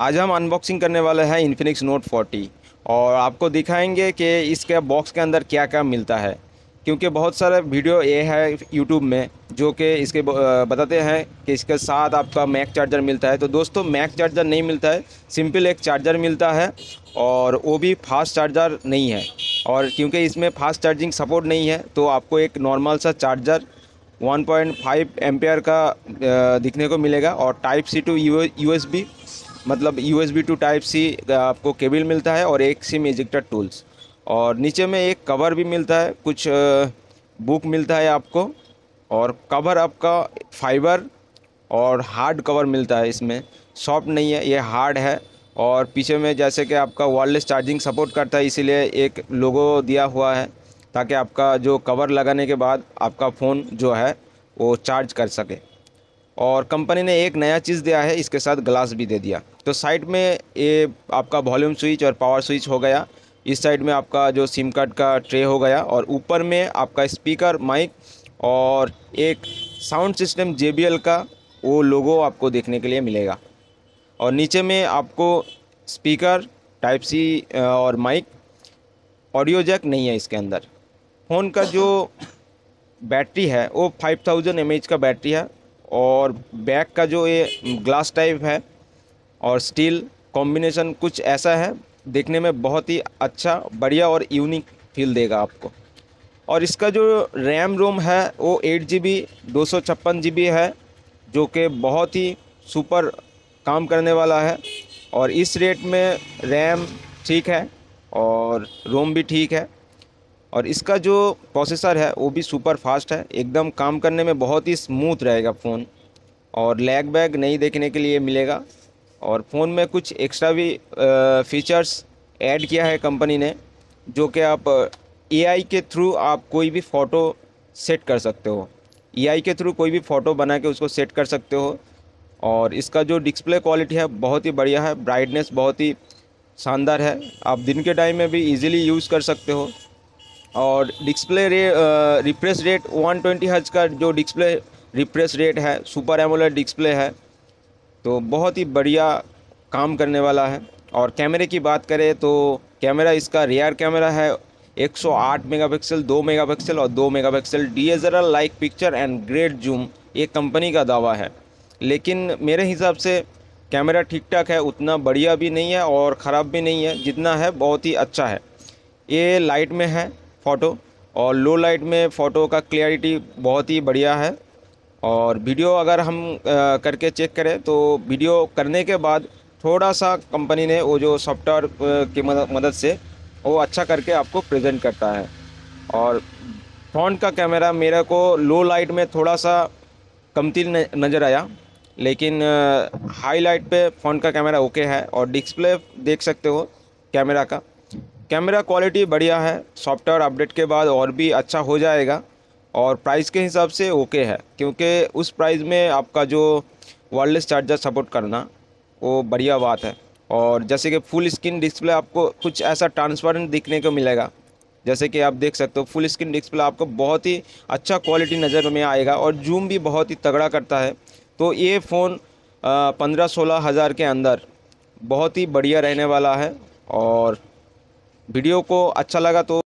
आज हम अनबॉक्सिंग करने वाले हैं इन्फिनिक्स नोट 40 और आपको दिखाएंगे कि इसके बॉक्स के अंदर क्या क्या मिलता है, क्योंकि बहुत सारे वीडियो ये है यूट्यूब में जो कि इसके बताते हैं कि इसके साथ आपका मैक चार्जर मिलता है। तो दोस्तों मैक चार्जर नहीं मिलता है, सिंपल एक चार्जर मिलता है और वो भी फास्ट चार्जर नहीं है। और क्योंकि इसमें फास्ट चार्जिंग सपोर्ट नहीं है तो आपको एक नॉर्मल सा चार्जर 1.5 एम्पेयर का दिखने को मिलेगा और टाइप सी टू USB मतलब USB टू टाइप सी आपको केबल मिलता है और एक सिम इजेक्टर टूल्स। और नीचे में एक कवर भी मिलता है, कुछ बुक मिलता है आपको और कवर आपका फाइबर और हार्ड कवर मिलता है, इसमें सॉफ्ट नहीं है, ये हार्ड है। और पीछे में जैसे कि आपका वायरलेस चार्जिंग सपोर्ट करता है इसीलिए एक लोगो दिया हुआ है ताकि आपका जो कवर लगाने के बाद आपका फ़ोन जो है वो चार्ज कर सके। और कंपनी ने एक नया चीज़ दिया है, इसके साथ ग्लास भी दे दिया। तो साइड में ये आपका वॉल्यूम स्विच और पावर स्विच हो गया, इस साइड में आपका जो सिम कार्ड का ट्रे हो गया और ऊपर में आपका स्पीकर, माइक और एक साउंड सिस्टम JBL का वो लोगो आपको देखने के लिए मिलेगा। और नीचे में आपको स्पीकर, टाइप सी और माइक, ऑडियो जैक नहीं है इसके अंदर। फ़ोन का जो बैटरी है वो 5000 mAh का बैटरी है और बैक का जो ये ग्लास टाइप है और स्टील कॉम्बिनेशन कुछ ऐसा है, देखने में बहुत ही अच्छा, बढ़िया और यूनिक फील देगा आपको। और इसका जो रैम रोम है वो 8GB 256GB है जो कि बहुत ही सुपर काम करने वाला है। और इस रेट में रैम ठीक है और रोम भी ठीक है। और इसका जो प्रोसेसर है वो भी सुपर फास्ट है, एकदम काम करने में बहुत ही स्मूथ रहेगा फ़ोन और लैग बैग नहीं देखने के लिए मिलेगा। और फ़ोन में कुछ एक्स्ट्रा भी फीचर्स ऐड किया है कंपनी ने, जो कि आप AI के थ्रू आप कोई भी फ़ोटो सेट कर सकते हो, AI के थ्रू कोई भी फ़ोटो बना के उसको सेट कर सकते हो। और इसका जो डिस्प्ले क्वालिटी है बहुत ही बढ़िया है, ब्राइटनेस बहुत ही शानदार है, आप दिन के टाइम में भी इजीली यूज़ कर सकते हो। और डिस्प्ले रिफ्रेश रेट 120Hz का जो डिस्प्ले रिफ्रेश रेट है, सुपर एमोलेड डिस्प्ले है, तो बहुत ही बढ़िया काम करने वाला है। और कैमरे की बात करें तो कैमरा इसका रियर कैमरा है 108 मेगापिक्सल, 2 मेगापिक्सल और 2 megapixel DSLR like picture and great zoom, ये कंपनी का दावा है। लेकिन मेरे हिसाब से कैमरा ठीक ठाक है, उतना बढ़िया भी नहीं है और ख़राब भी नहीं है, जितना है बहुत ही अच्छा है। ये लाइट में है फ़ोटो और लो लाइट में फ़ोटो का क्लियरिटी बहुत ही बढ़िया है। और वीडियो अगर हम करके चेक करें तो वीडियो करने के बाद थोड़ा सा कंपनी ने वो जो सॉफ्टवेयर की मदद से वो अच्छा करके आपको प्रेजेंट करता है। और फ्रंट का कैमरा मेरे को लो लाइट में थोड़ा सा कमती नज़र आया, लेकिन हाईलाइट पे फ्रंट का कैमरा ओके है। और डिस्प्ले देख सकते हो कैमरा का, कैमरा क्वालिटी बढ़िया है, सॉफ्टवेयर अपडेट के बाद और भी अच्छा हो जाएगा। और प्राइस के हिसाब से ओके है, क्योंकि उस प्राइस में आपका जो वायरलेस चार्जर सपोर्ट करना वो बढ़िया बात है। और जैसे कि फुल स्क्रीन डिस्प्ले आपको कुछ ऐसा ट्रांसपेरेंट दिखने को मिलेगा, जैसे कि आप देख सकते हो फुल स्क्रीन डिस्प्ले आपको बहुत ही अच्छा क्वालिटी नज़र में आएगा और जूम भी बहुत ही तगड़ा करता है। तो ये फ़ोन 15-16 हज़ार के अंदर बहुत ही बढ़िया रहने वाला है। और वीडियो को अच्छा लगा तो